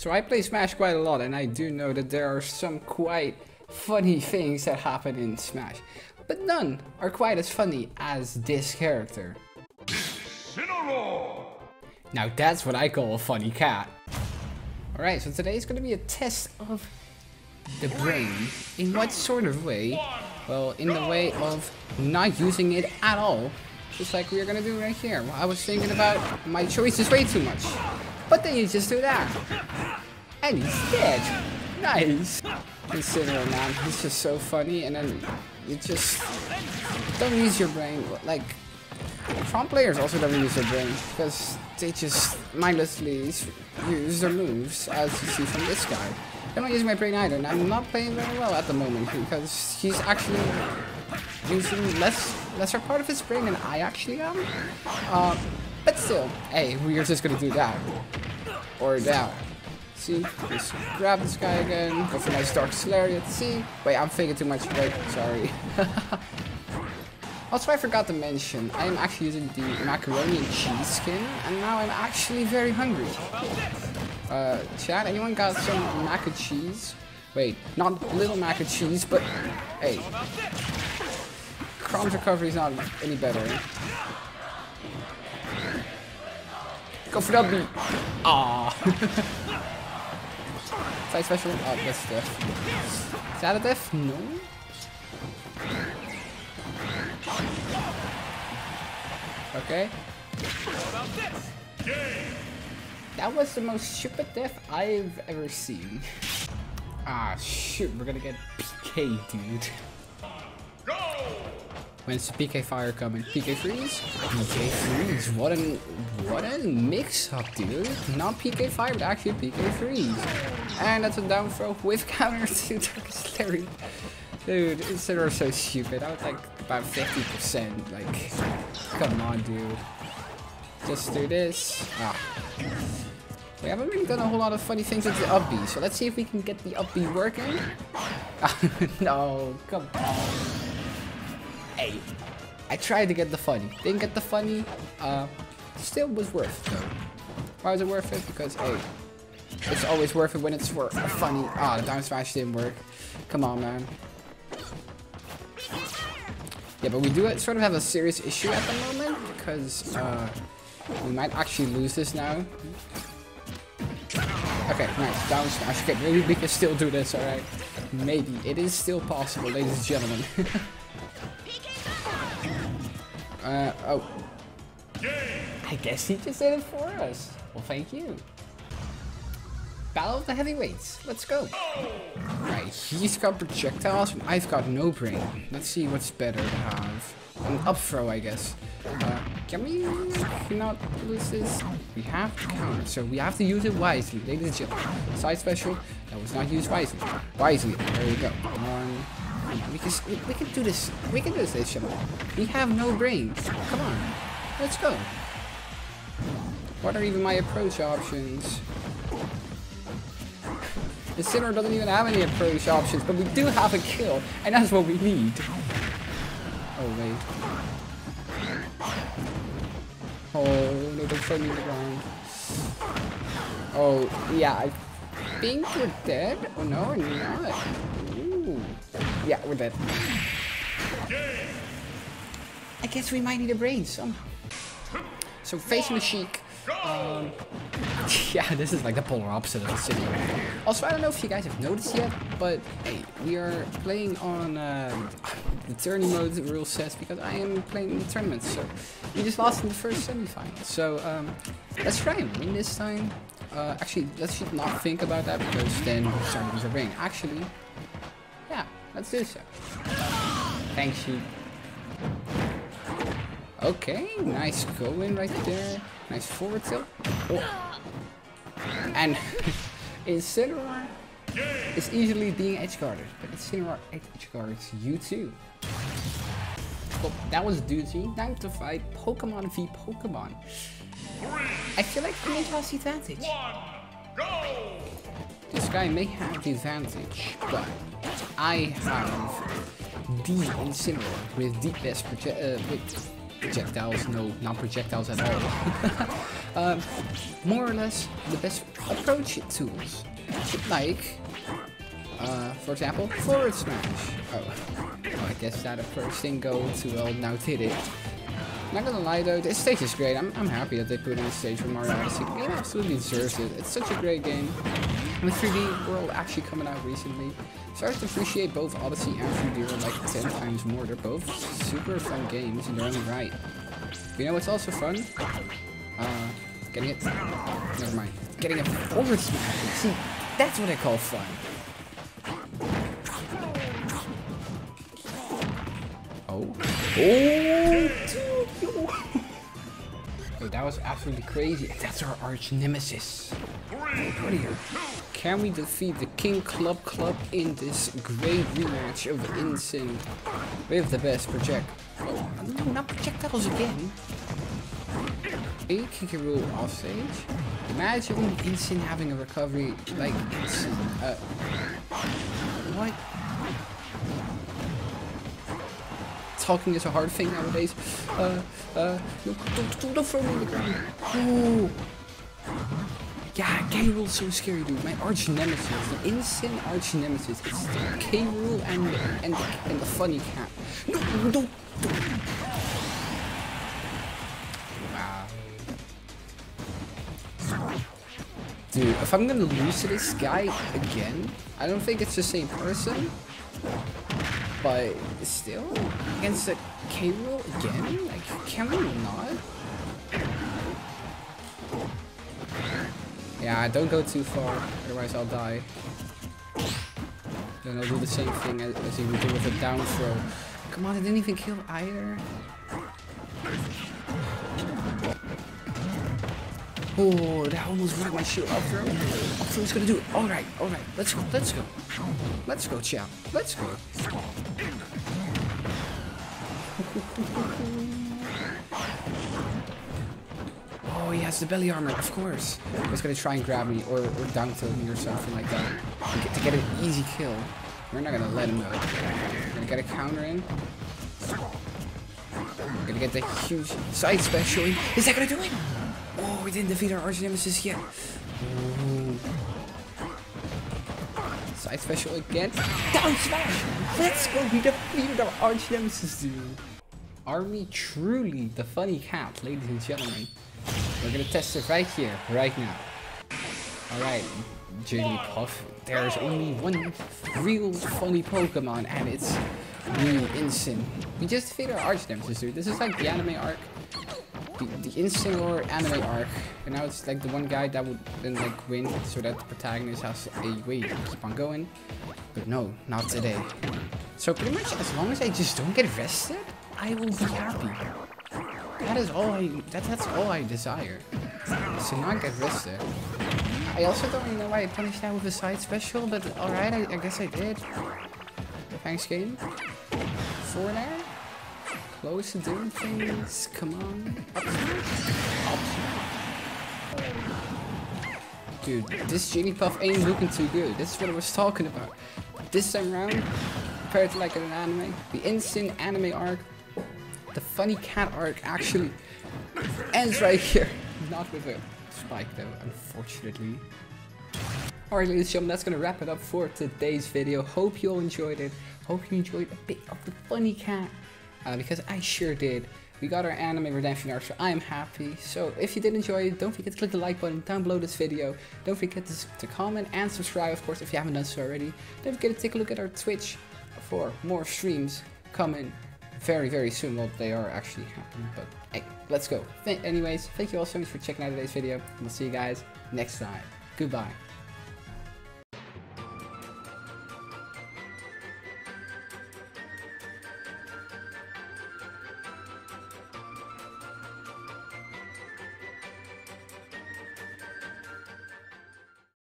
So I play Smash quite a lot, and I do know that there are some quite funny things that happen in Smash, but none are quite as funny as this character. Incineroar! Now that's what I call a funny cat. Alright, so today is going to be a test of the brain. In what sort of way? Well, in the way of not using it at all. Just like we are going to do right here. Well, I was thinking about my choices way too much. But then you just do that. And he's dead. Nice. Incineroar, man. He's just so funny. And then you just don't use your brain. Like, Tron players also don't use their brain. Because they just mindlessly use their moves, as you see from this guy. I'm not using my brain either, and I'm not playing very well at the moment because he's actually using lesser part of his brain than I actually am. But still, hey, we are just gonna do that or that. See, just grab this guy again. Go for a nice dark slariat. See, wait, I'm thinking too much. Wait, sorry. Also, I forgot to mention, I am actually using the macaroni and cheese skin, and now I'm actually very hungry. Chat, anyone got some mac and cheese? Wait, not little mac and cheese, but hey. Crom's recovery is not any better. Go for that beat. Aww. Side special? Oh, that's death. Is that a death? No? Okay. That was the most stupid death I've ever seen. Ah, shoot, we're gonna get PK, dude. Go! When's the PK fire coming? PK freeze? PK freeze. What a mix-up, dude. Not PK fire, but actually PK freeze. And that's a down throw with counter to Dark Slurry. Dude, Incineroar so stupid. I was like about 50%. Like, come on, dude. Just do this. Ah. We haven't really done a whole lot of funny things with the up B, so let's see if we can get the up B working. No, come on. Hey, I tried to get the funny. Didn't get the funny. Still was worth it, though. Why was it worth it? Because, hey, it's always worth it when it's funny. Ah, the down smash didn't work. Come on, man. Yeah, but we do sort of have a serious issue at the moment, because we might actually lose this now. Okay, nice. Down smash. Okay, maybe we can still do this, alright? Maybe. It is still possible, ladies and gentlemen. Oh. I guess he just did it for us. Well, thank you. Battle of the heavyweights. Let's go. Right, he's got projectiles and I've got no brain. Let's see what's better to have. An up throw, I guess. Can we not lose this? We have to counter, so we have to use it wisely, ladies and gentlemen. Side special that was not used wisely. Wisely, there we go. We can do this. We can do this, ladies and gentlemen. We have no brain. Come on, let's go. What are even my approach options? Incineroar doesn't even have any approach options, but we do have a kill, and that's what we need. Oh, wait. Oh, no, don't throw me to the ground. Oh, yeah, I think we're dead. Oh, no, we're not. Ooh. Yeah, we're dead. I guess we might need a brain somehow. So, facing the Sheik. Yeah, this is like the polar opposite of the city. Also, I don't know if you guys have noticed yet, but hey, we are playing on the tourney mode, the rule says, because I am playing in the tournament, so we just lost in the first semi-final. So let's try and win this time. Actually, let's not think about that, because then we're starting to use our brain. Actually, yeah, let's do so. Thanks, you. Okay, nice going right there. Nice forward tilt. Oh. And Incineroar is easily being edgeguarded, but Incineroar edgeguards you too. Well, that was duty. Time to fight Pokemon v Pokemon. I feel like he may have the advantage. This guy may have the advantage, but I have the Incineroar with the best projectiles, no non-projectiles at all. More or less the best approach tools, like for example, forward smash. Oh, well, I guess that approach didn't go too well now, did it? Not gonna lie though, this stage is great. I'm happy that they put in a stage for Mario Odyssey. The game absolutely deserves it. It's such a great game. With 3D World actually coming out recently, started to appreciate both Odyssey and 3D World like 10 times more. They're both super fun games in their own right. You know what's also fun? Getting it. Never mind. Getting a forward smash. See, that's what I call fun. Oh. Oh! Oh, that was absolutely crazy. That's our arch nemesis. Can we defeat the King Club in this great rematch of Incin? We have the best projectiles. Oh, no, not projectiles again. A K. Rool offstage. Imagine Incin having a recovery like Incin. What? Talking is a hard thing nowadays. Don't throw me in the ground. Oh. Yeah, K. Rool's so scary, dude. My arch nemesis, the Incin arch nemesis. It's the K. Rool and the funny cat. No, don't. Wow. Dude, if I'm gonna lose to this guy again, I don't think it's the same person. But still, against the K. Rool again? Like, can we not? Yeah, don't go too far, otherwise I'll die. Then I'll do the same thing as he would do with a down throw. Come on, it didn't even kill either. Oh, that almost broke my shield. Up throw. Up throw's gonna do it. Alright, let's go, let's go. Let's go, champ. Let's go. Oh, he has the belly armor, of course. He's gonna try and grab me or down tilt me or something like that. To get an easy kill. We're not gonna let him though. We're gonna get a counter in. We're gonna get the huge side special. Is that gonna do it? Oh, we didn't defeat our arch nemesis yet. Ooh. Side special again. Down smash! Let's go! We defeated our arch nemesis, dude. Are we truly the funny cat, ladies and gentlemen? We're gonna test it right here, right now. Alright, Jigglypuff. There's only one real funny Pokemon, and it's me, Incin. We just defeated our arch nemesis, dude. This is like the anime arc. The Incineroar anime arc, and now it's like the one guy that would then like win, so that the protagonist has a way to keep on going. But no, not today. So pretty much as long as I just don't get rested, I will be happy. That is all that's all I desire. So not get rested. I also don't really know why I punished that with a side special, but alright, I guess I did. Thanks, game. For there. Close to doing things, come on. Up. Dude, this Jigglypuff ain't looking too good. This is what I was talking about. This time around, compared to like an anime, the Incin anime arc, the funny cat arc actually ends right here. Not with a spike though, unfortunately. Alright, ladies and gentlemen, that's gonna wrap it up for today's video. Hope you all enjoyed it. Hope you enjoyed a bit of the funny cat. Because I sure did. We got our anime redemption arc, so I'm happy. So if you did enjoy it, don't forget to click the like button down below this video. Don't forget to comment and subscribe, of course, if you haven't done so already. Don't forget to take a look at our Twitch for more streams coming very, very soon. Well, they are actually happening, but hey, let's go. Anyways, thank you all so much for checking out today's video, and we'll see you guys next time. Goodbye.